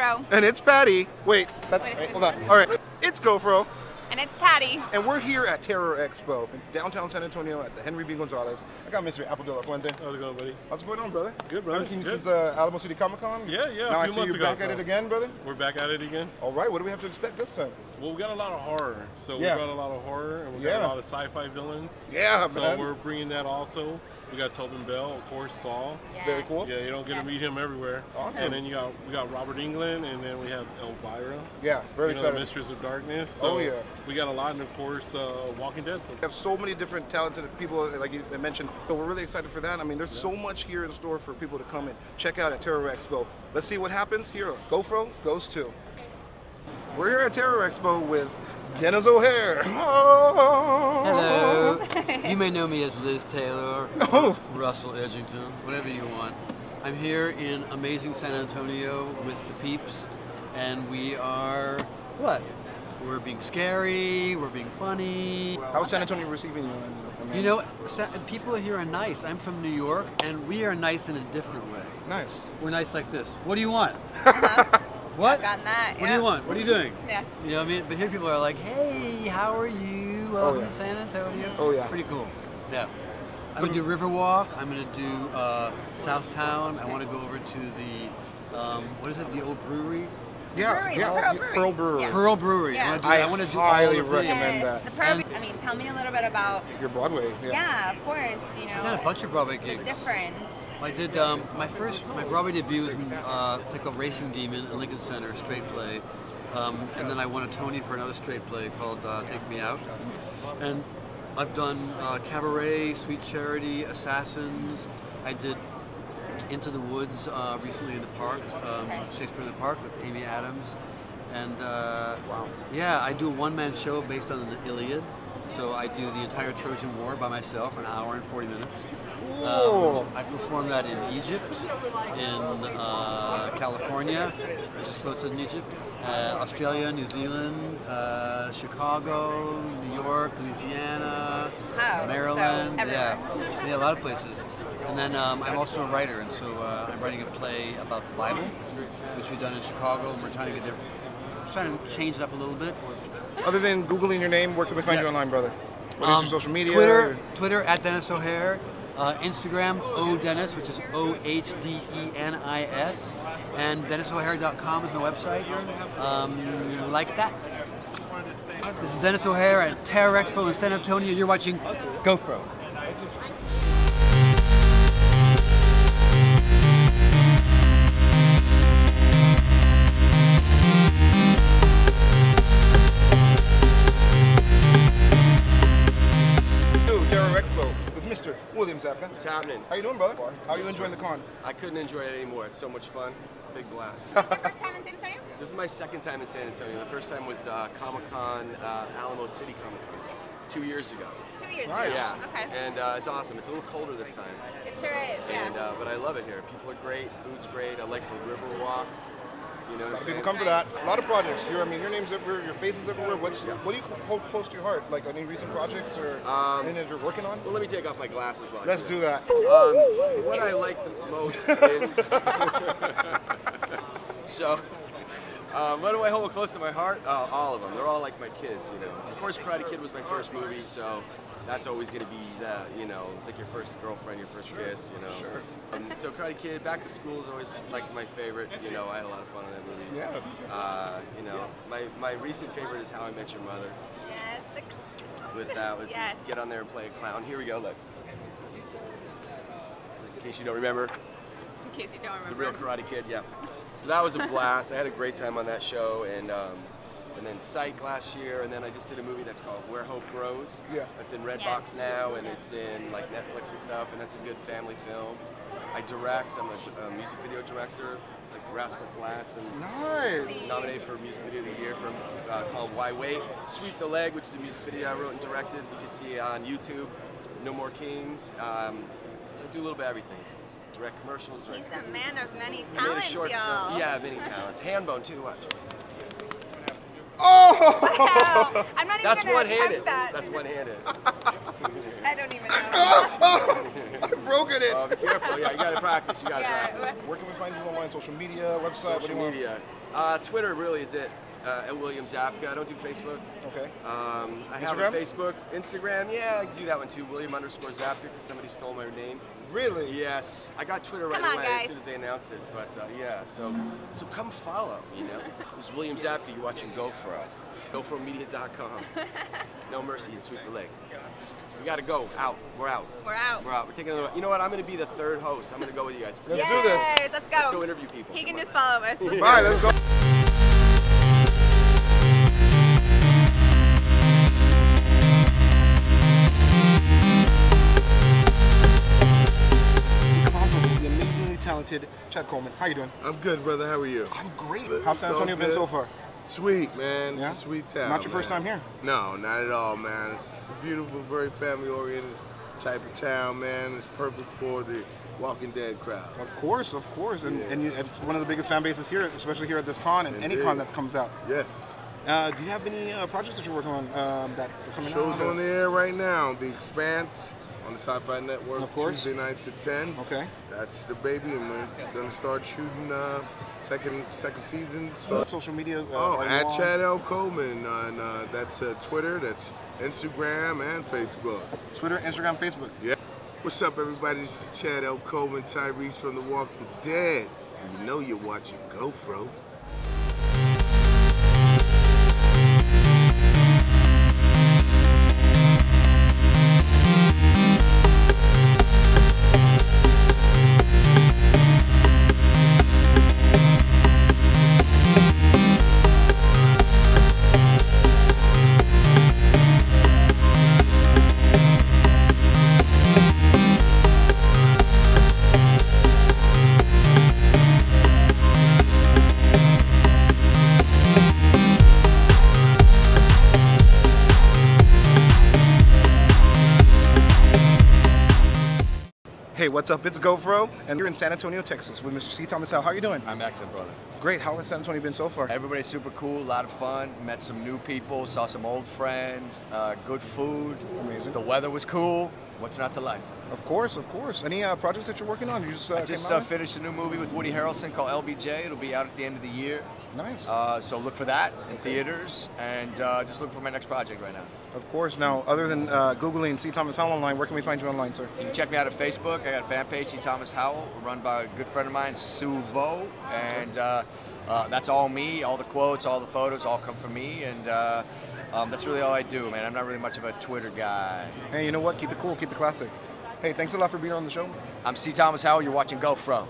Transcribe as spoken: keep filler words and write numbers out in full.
GoFro. And it's Patty. Wait, that, Wait right, hold on. All right, it's GoFro. And it's Patty. And we're here at Terror Expo in downtown San Antonio at the Henry B. Gonzalez. I got Mister Apple Dilla Fuente. How's it going, buddy? How's it going on, brother? Good, brother. I haven't seen you Good. since uh, Alamo City Comic Con. Yeah, yeah. Now a few I see months you ago, back so. at it again, brother. We're back at it again. All right, what do we have to expect this time? Well, we got a lot of horror. So yeah. we got a lot of horror and we got yeah. a lot of sci-fi villains. Yeah, So man. we're bringing that also. We got Tobin Bell, of course, Saul. Yes. Very cool. Yeah, you don't get yeah. to meet him everywhere. Awesome. And then you got we got Robert Englund, and then we have Elvira. Yeah, very you know, exciting. The Mistress of Darkness. So oh yeah. We got a lot, and of course, uh, Walking Dead. We have so many different talented people, like you mentioned. So we're really excited for that. I mean, there's yeah. so much here in the store for people to come and check out at Terror Expo. Let's see what happens here. GoFro goes to. We're here at Terror Expo with Denis O'Hare. Oh. Hello. You may know me as Liz Taylor, oh. Russell Edgington, whatever you want. I'm here in amazing San Antonio with the peeps, and we are what? We're being scary. We're being funny. How's San Antonio receiving you? I mean, you know, people here are nice. I'm from New York, and we are nice in a different way. Nice. We're nice like this. What do you want? What? I've gotten that, yeah. What do you want? What are you doing? Yeah. You know what I mean? But here people are like, hey, how are you? Welcome oh, yeah. to San Antonio. Oh, yeah. Pretty cool. Yeah. I'm going to do Riverwalk. I'm going to do uh, Southtown. I want to go over to the, um, what is it, the old brewery? Yeah. Brewery, yeah. Pearl, Pearl Brewery. Yeah. Pearl Brewery. Yeah. I, I, I want to do highly recommend that. The Pearl, I mean, tell me a little bit about your Broadway. Yeah, yeah of course. You know, I've done a bunch of Broadway gigs. The difference. I did um, my first, my Broadway debut was in uh, a play called Racing Demon in Lincoln Center, straight play, um, and then I won a Tony for another straight play called uh, Take Me Out, and I've done uh, Cabaret, Sweet Charity, Assassins. I did Into the Woods uh, recently in the park, um, Shakespeare in the Park with Amy Adams, and uh, wow, yeah, I do a one-man show based on the Iliad. So I do the entire Trojan War by myself, an hour and forty minutes. Um, I performed that in Egypt, in uh, California, which is closer than Egypt, uh, Australia, New Zealand, uh, Chicago, New York, Louisiana, oh, Maryland, so yeah, yeah, a lot of places. And then um, I'm also a writer, and so uh, I'm writing a play about the Bible, which we've done in Chicago, and we're trying to get there, trying to change it up a little bit. Other than Googling your name, where can we find yeah. you online, brother? What um, is your social media? Twitter, or? Twitter at Denis O'Hare. Uh, Instagram, O Denis, which is O H D E N I S. And Denis O'Hare dot com is my website. Um, like that. This is Denis O'Hare at Terror Expo in San Antonio. You're watching GoFro. William Zabka. What's happening? How you doing, brother? How are you enjoying the con? I couldn't enjoy it anymore. It's so much fun. It's a big blast. Is this your first time in San Antonio? This is my second time in San Antonio. The first time was uh, Comic-Con, uh, Alamo City Comic-Con, yes. two years ago. Two years nice. ago? Yeah. Okay. And uh, it's awesome. It's a little colder this time. It sure is, yeah. And, uh, but I love it here. People are great. Food's great. I like the Riverwalk. You know what I'm people come for that. A lot of projects. You're, I mean, your name's everywhere, your face is everywhere. What's, yeah. What do you hold close to your heart? Like any recent projects or um, anything that you're working on? Well, let me take off my glasses while Let's I do that. Do that. Um, what I like the most is... so, um, what do I hold close to my heart? Uh, all of them. They're all like my kids, you know. Of course, Karate Kid was my first movie, so... That's always going to be that, you know, it's like your first girlfriend, your first sure. kiss, you know. Sure. Um, so Karate Kid, Back to School is always like my favorite, you know, I had a lot of fun in that movie. Yeah. Uh, you know, my, my recent favorite is How I Met Your Mother. Yes. With that was yes. get on there and play a clown. Here we go, look. Just in case you don't remember. Just in case you don't remember. The real Karate Kid, yeah. So that was a blast. I had a great time on that show, and... Um, and then Psych last year, and then I just did a movie that's called Where Hope Grows. Yeah. That's in Redbox yes. now, and it's in like Netflix and stuff, and that's a good family film. I direct, I'm a, a music video director, like Rascal Flatts, and nice. nominated for Music Video of the Year from uh, called Why Wait? Sweep the Leg, which is a music video I wrote and directed. You can see on YouTube, No More Kings. Um, so I do a little bit of everything. Direct commercials, direct He's a man of many talents, y'all. Yeah, many talents. Handbone, too, watch. Oh! Wow. I'm not even That's one-handed. That. That's one-handed. I don't even know. I've broken it. Oh, be careful. Yeah, you gotta practice. You gotta yeah. practice. Where can we find you online? Social media, website? Social media. Uh, Twitter really is it. Uh, at William Zabka. I don't do Facebook. Okay. Um, I Instagram? have a Facebook. Instagram, yeah, I can do that one too. William underscore Zabka, because somebody stole my name. Really? Yes. I got Twitter come right on, away guys. as soon as they announced it. But uh, yeah, so so come follow, you know. This is William Zabka. You're watching GoFro. GoFro Media dot com. No mercy and sweep the leg. We gotta go. Out. We're out. We're out. We're out. We're taking another one. You know what? I'm gonna be the third host. I'm gonna go with you guys. Let's Yay, do this. Let's go. Let's go interview people. He come can on. just follow us. All right, let's go. Chad Coleman, how you doing? I'm good, brother. How are you? I'm great. How's San Antonio been so far? Sweet, man. It's yeah? a sweet town. Not your man. first time here? No, not at all, man. It's, it's a beautiful, very family-oriented type of town, man. It's perfect for the Walking Dead crowd. Of course, of course. And, yeah. and you, it's one of the biggest fan bases here, especially here at this con and Indeed. any con that comes out. Yes. Uh, do you have any uh, projects that you're working on um, that are coming Shows out? Shows on the air right now. The Expanse. On the Sci-Fi Network, of course. Tuesday nights at ten. Okay, that's the baby, and we're gonna start shooting uh, second second season. Start. Social media. Uh, oh, at on? Chad L. Coleman on uh, that's uh, Twitter, that's Instagram and Facebook. Twitter, Instagram, Facebook. Yeah. What's up, everybody? This is Chad L. Coleman, Tyrese from The Walking Dead, and you know you're watching GoFro. Hey, what's up? It's GoFro, and we're in San Antonio, Texas with Mister C. Thomas Howell. How are you doing? I'm excellent, brother. Great. How has San Antonio been so far? Everybody's super cool, a lot of fun. Met some new people, saw some old friends, uh, good food. Amazing. The weather was cool. What's not to like? Of course, of course. Any uh, projects that you're working on? You just, uh, I just came out uh, finished a new movie with Woody Harrelson called L B J. It'll be out at the end of the year. Nice. Uh, so look for that in theaters, and uh, just look for my next project right now. Of course. Now, other than uh, Googling C. Thomas Howell online, where can we find you online, sir? You can check me out at Facebook. I got a fan page, C. Thomas Howell, run by a good friend of mine, Sue Vo. And uh, uh, that's all me. All the quotes, all the photos, all come from me. And uh, um, that's really all I do, man. I'm not really much of a Twitter guy. Hey, you know what? Keep it cool. Keep it classic. Hey, thanks a lot for being on the show. I'm C. Thomas Howell. You're watching GoFro.